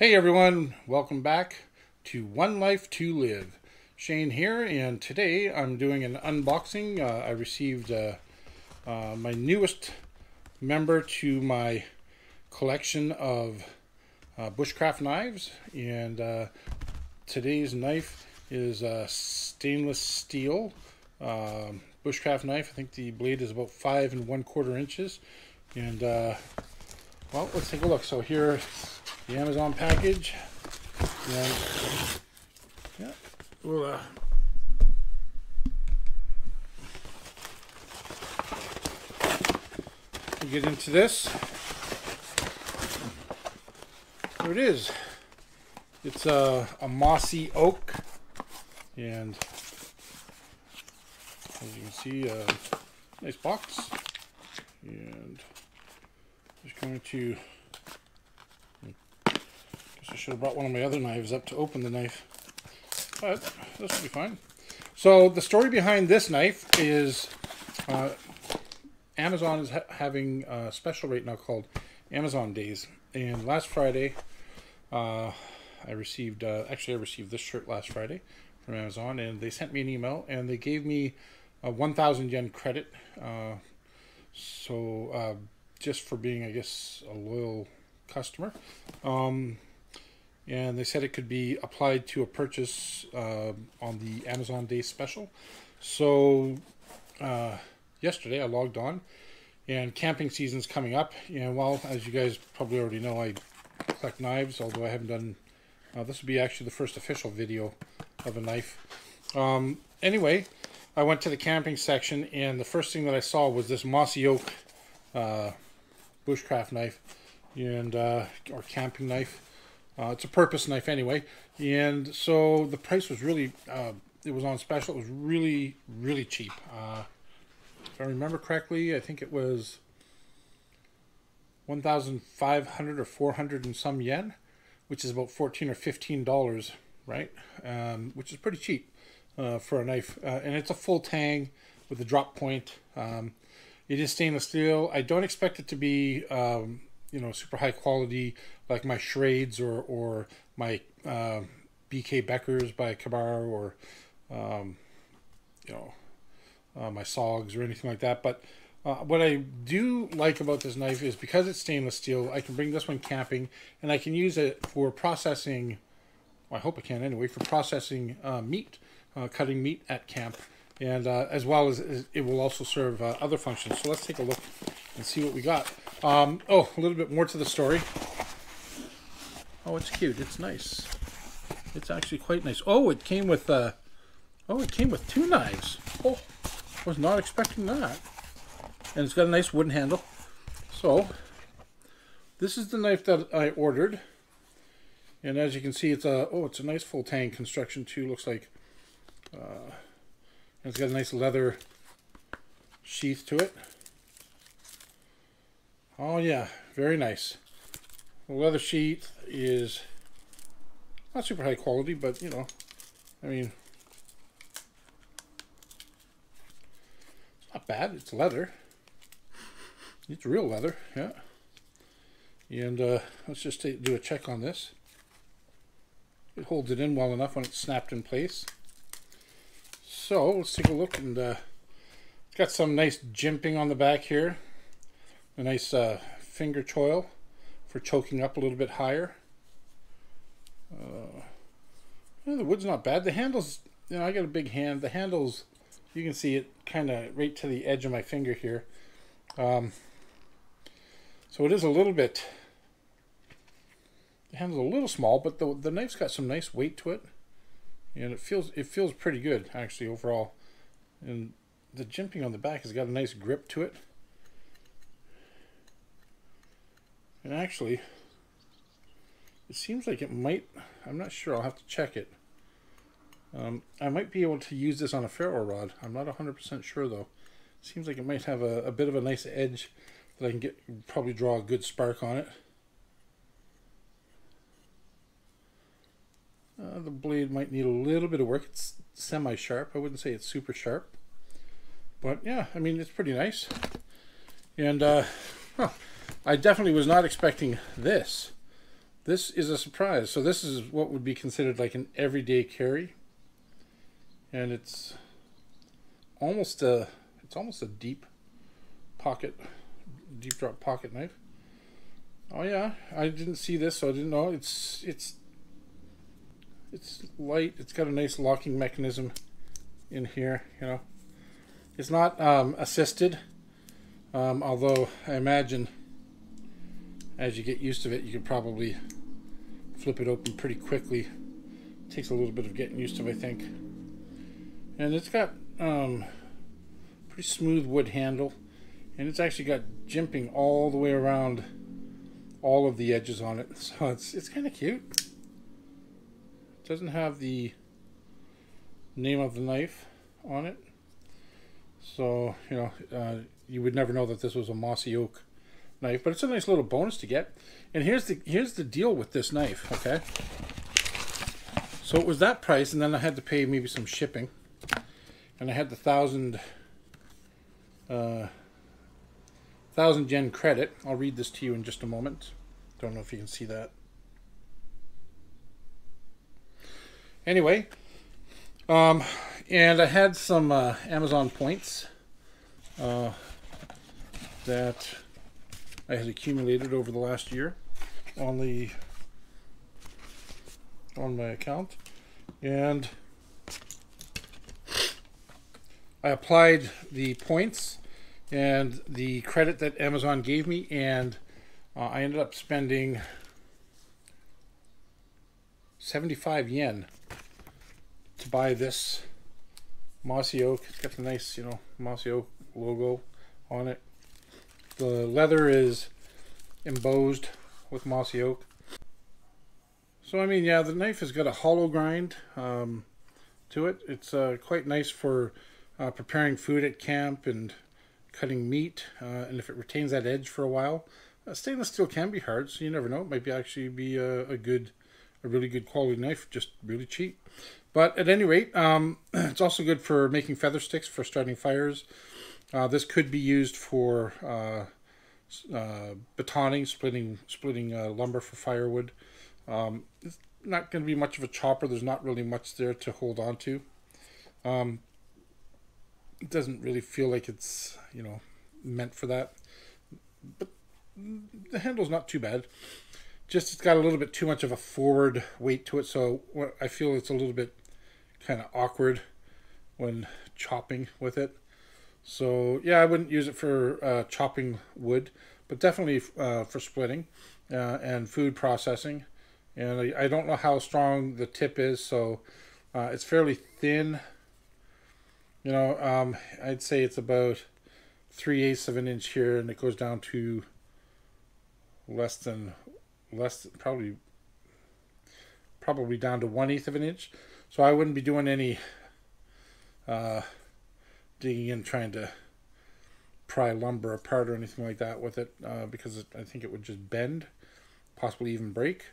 Hey everyone, welcome back to One Life to Live. Shane here, and today I'm doing an unboxing. I received my newest member to my collection of bushcraft knives, and today's knife is a stainless steel bushcraft knife. I think the blade is about 5 1/4 inches, and well, let's take a look. So here, the Amazon package, and yeah, we'll get into this. There it is. It's a Mossy Oak, and as you can see, a nice box, and just going to I should have brought one of my other knives up to open the knife, but this will be fine. So the story behind this knife is Amazon is having a special right now called Amazon Days. And last Friday, I received this shirt last Friday from Amazon, and they sent me an email and they gave me a 1,000 yen credit. Just for being, I guess, a loyal customer. And they said it could be applied to a purchase on the Amazon Day special. So yesterday I logged on, and camping season's coming up. And well, as you guys probably already know, I collect knives, although I haven't done, this would be actually the first official video of a knife. Anyway, I went to the camping section, and the first thing that I saw was this Mossy Oak bushcraft knife, and or camping knife. It's a purpose knife anyway, and so the price was really, it was on special. It was really, really cheap. If I remember correctly, I think it was 1,500 or 400 and some yen, which is about $14 or $15, right? Which is pretty cheap for a knife, and it's a full tang with a drop point. It is stainless steel. I don't expect it to be you know, super high quality like my Schrades or my BK Beckers by Kabar, or you know, my Sogs or anything like that. But what I do like about this knife is because it's stainless steel, I can bring this one camping, and I can use it for processing, well, I hope I can anyway, for processing meat, cutting meat at camp, and as well as it will also serve other functions. So let's take a look and see what we got. Oh, a little bit more to the story. Oh, it's cute. It's nice. It's actually quite nice. Oh, it came with two knives. Oh, was not expecting that. And it's got a nice wooden handle. So this is the knife that I ordered, and as you can see, it's a, oh, it's a nice full tang construction too, looks like. And it's got a nice leather sheath to it. Oh yeah, very nice. The leather sheath is not super high quality, but you know, I mean, it's not bad. It's leather. It's real leather, yeah. And let's just do a check on this. It holds it in well enough when it's snapped in place. So let's take a look, and it's got some nice jimping on the back here. A nice finger choil for choking up a little bit higher. Yeah, the wood's not bad. The handle's, you know, I got a big hand. The handle's, you can see it kind of right to the edge of my finger here. So it is a little bit, the handle's a little small, but the knife's got some nice weight to it. And it feels pretty good, actually, overall. And the jimping on the back has got a nice grip to it. And actually, it seems like it might, I'm not sure, I'll have to check it. I might be able to use this on a ferro rod. I'm not 100% sure though. It seems like it might have a bit of a nice edge that I can get, probably draw a good spark on it. The blade might need a little bit of work. It's semi-sharp. I wouldn't say it's super sharp. But yeah, I mean, it's pretty nice. And, I definitely was not expecting this. This is a surprise. So this is what would be considered like an everyday carry, and it's almost a deep pocket, deep drop pocket knife. Oh yeah, I didn't see this, so I didn't know. It's light. It's got a nice locking mechanism in here. You know, it's not assisted, although I imagine as you get used to it, you can probably flip it open pretty quickly. It takes a little bit of getting used to, I think. And it's got pretty smooth wood handle, and it's actually got jimping all the way around all of the edges on it, so it's kind of cute. It doesn't have the name of the knife on it, so you know, you would never know that this was a Mossy Oak knife, but it's a nice little bonus to get. And here's the deal with this knife, okay? So it was that price, and then I had to pay maybe some shipping, and I had the 1,000 yen credit. I'll read this to you in just a moment. Don't know if you can see that. Anyway, and I had some Amazon points that I had accumulated over the last year on my account, and I applied the points and the credit that Amazon gave me, and I ended up spending 75 yen to buy this Mossy Oak. It's got the nice, you know, Mossy Oak logo on it. The leather is embossed with Mossy Oak. So I mean, yeah, the knife has got a hollow grind to it. It's quite nice for preparing food at camp and cutting meat, and if it retains that edge for a while. Stainless steel can be hard, so you never know. It might be actually be a really good quality knife, just really cheap. But at any rate, it's also good for making feather sticks, for starting fires. This could be used for batoning, splitting lumber for firewood. It's not going to be much of a chopper. There's not really much there to hold on to. It doesn't really feel like it's, you know, meant for that, but the handle's not too bad. Just it's got a little bit too much of a forward weight to it, so I feel it's a little bit kind of awkward when chopping with it. So yeah, I wouldn't use it for chopping wood, but definitely for splitting and food processing. And I don't know how strong the tip is, so it's fairly thin. You know, I'd say it's about 3/8 of an inch here, and it goes down to less than probably down to 1/8 of an inch. So I wouldn't be doing any digging in trying to pry lumber apart or anything like that with it, because I think it would just bend, possibly even break.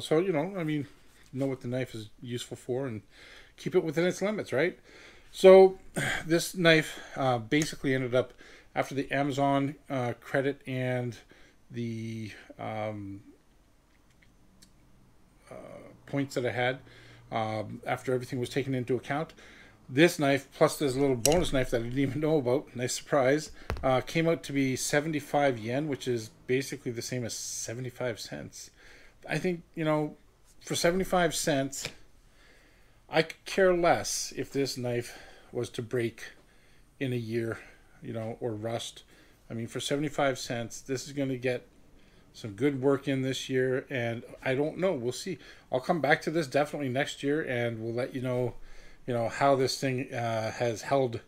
So you know, I mean, know what the knife is useful for and keep it within its limits, right? So this knife basically ended up, after the Amazon credit and the points that I had, after everything was taken into account, this knife plus this little bonus knife that I didn't even know about, nice surprise, came out to be 75 yen, which is basically the same as 75 cents. I think, you know, for 75 cents, I could care less if this knife was to break in a year, you know, or rust. I mean, for 75 cents, this is going to get some good work in this year, and I don't know. We'll see. I'll come back to this definitely next year, and we'll let you know, how this thing has held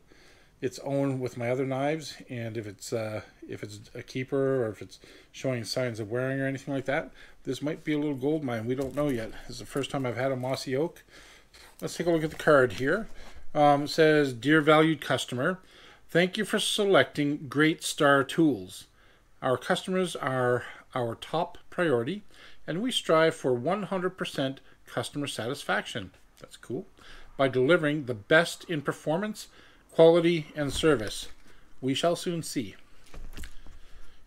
its own with my other knives, and if it's a keeper or if it's showing signs of wearing or anything like that. This might be a little gold mine. We don't know yet. This is the first time I've had a Mossy Oak. Let's take a look at the card here. It says, "Dear valued customer, thank you for selecting Great Star Tools. Our customers are our top priority, and we strive for 100% customer satisfaction." That's cool. "By delivering the best in performance, quality, and service. We shall soon see."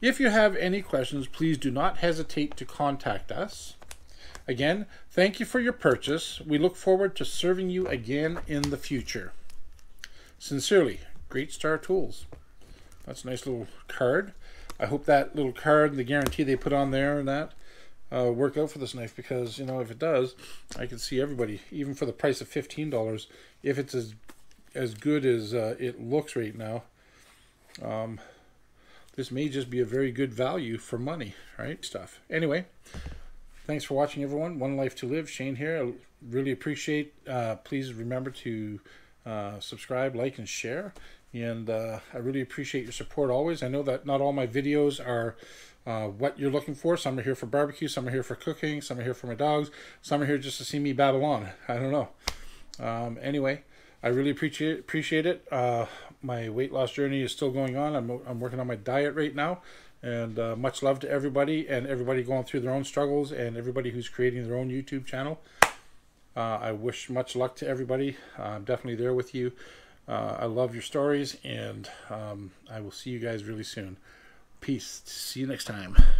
If you have any questions, please do not hesitate to contact us. Again, thank you for your purchase. We look forward to serving you again in the future. Sincerely, Great Star Tools. That's a nice little card. I hope that little card, the guarantee they put on there and that, work out for this knife, because, you know, if it does, I can see everybody, even for the price of $15, if it's as good as it looks right now, this may just be a very good value for money, right? Stuff. Anyway, thanks for watching, everyone. One Life to Live. Shane here. I really appreciate, please remember to subscribe, like, and share. And I really appreciate your support always. I know that not all my videos are what you're looking for. Some are here for barbecue, some are here for cooking, some are here for my dogs, some are here just to see me babble on. I don't know. Anyway, I really appreciate it. My weight loss journey is still going on. I'm working on my diet right now. And much love to everybody, and everybody going through their own struggles, and everybody who's creating their own YouTube channel. I wish much luck to everybody. I'm definitely there with you. I love your stories, and I will see you guys really soon. Peace. See you next time.